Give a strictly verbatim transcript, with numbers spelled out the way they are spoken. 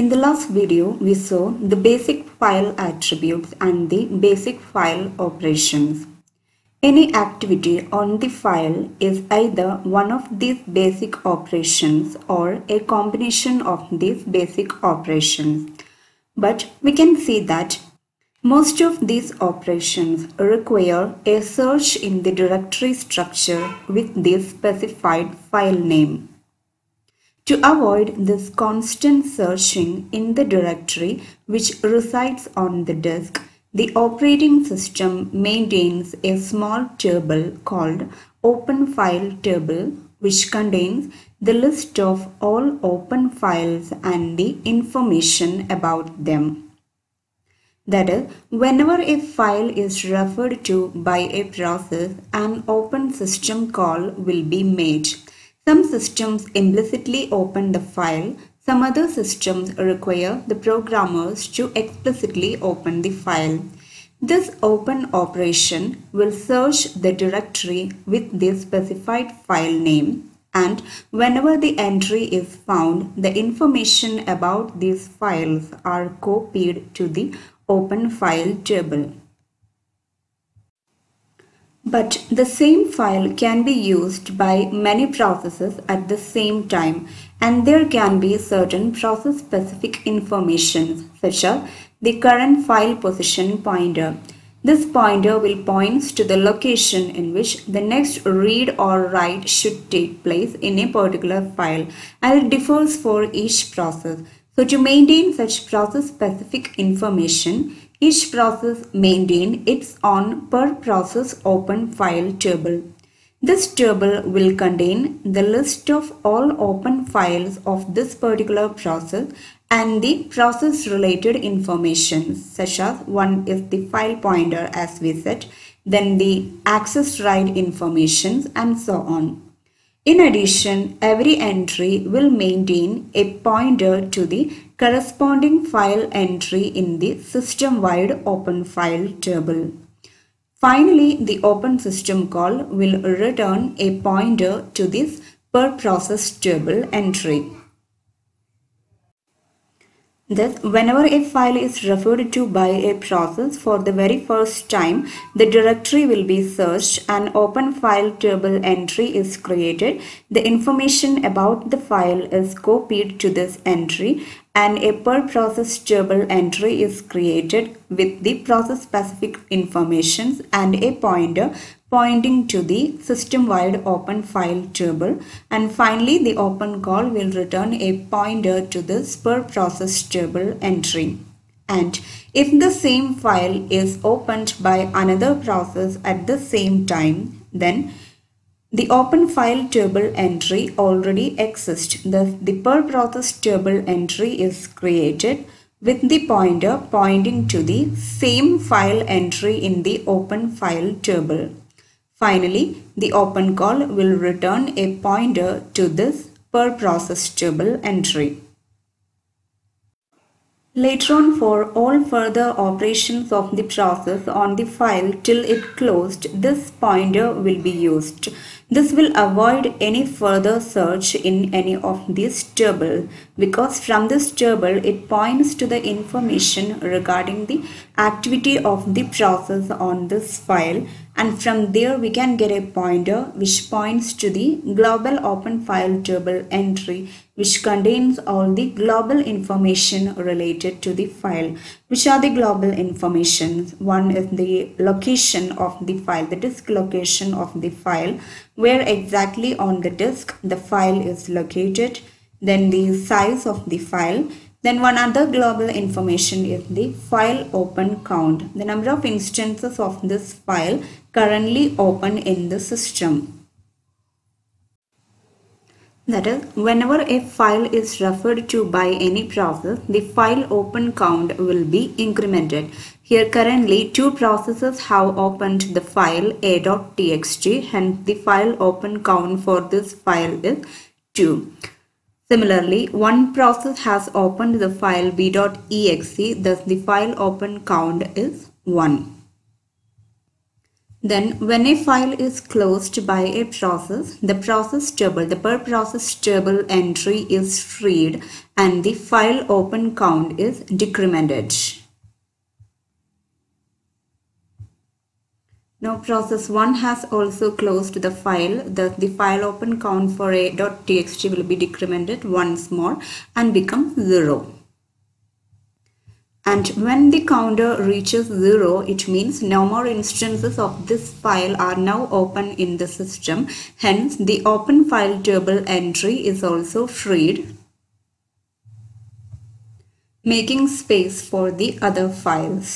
In the last video, we saw the basic file attributes and the basic file operations. Any activity on the file is either one of these basic operations or a combination of these basic operations. But we can see that most of these operations require a search in the directory structure with the specified file name. To avoid this constant searching in the directory which resides on the disk, the operating system maintains a small table called Open File Table, which contains the list of all open files and the information about them. That is, whenever a file is referred to by a process, an open system call will be made. Some systems implicitly open the file, some other systems require the programmers to explicitly open the file. This open operation will search the directory with the specified file name, and whenever the entry is found, the information about these files are copied to the Open File Table. But the same file can be used by many processes at the same time, and there can be certain process-specific information such as the current file position pointer. This pointer will point to the location in which the next read or write should take place in a particular file, and it differs for each process. So to maintain such process-specific information, each process maintains its own per process open file table. This table will contain the list of all open files of this particular process and the process related information, such as one is the file pointer as we said, then the access right information, and so on. In addition, every entry will maintain a pointer to the corresponding file entry in the system-wide Open File Table. Finally, the Open System call will return a pointer to this per process table entry. Thus, whenever a file is referred to by a process for the very first time, the directory will be searched, an Open File Table entry is created, the information about the file is copied to this entry, and a per process table entry is created with the process specific information and a pointer pointing to the system-wide Open File Table, and finally the open call will return a pointer to this per process table entry. And if the same file is opened by another process at the same time, then the Open File Table entry already exists. Thus, the per process table entry is created with the pointer pointing to the same file entry in the Open File Table. Finally, the open call will return a pointer to this per process table entry. Later on, for all further operations of the process on the file till it closed, this pointer will be used. This will avoid any further search in any of these tables, because from this table it points to the information regarding the activity of the process on this file, and from there we can get a pointer which points to the global Open File Table entry, which contains all the global information related to the file. Which are the global informations? One is the location of the file, the disk location of the file, where exactly on the disk the file is located, then the size of the file. Then one other global information is the file open count, the number of instances of this file currently open in the system. That is, whenever a file is referred to by any process, the file open count will be incremented. Here currently two processes have opened the file a dot t x t, hence the file open count for this file is two. Similarly, one process has opened the file b dot e x e, thus the file open count is one. Then when a file is closed by a process, the process table, the per process table entry is freed, and the file open count is decremented. Now process one has also closed the file, thus the file open count for a.txt will be decremented once more and becomes zero. And when the counter reaches zero, it means no more instances of this file are now open in the system. Hence, the open file table entry is also freed, making space for the other files.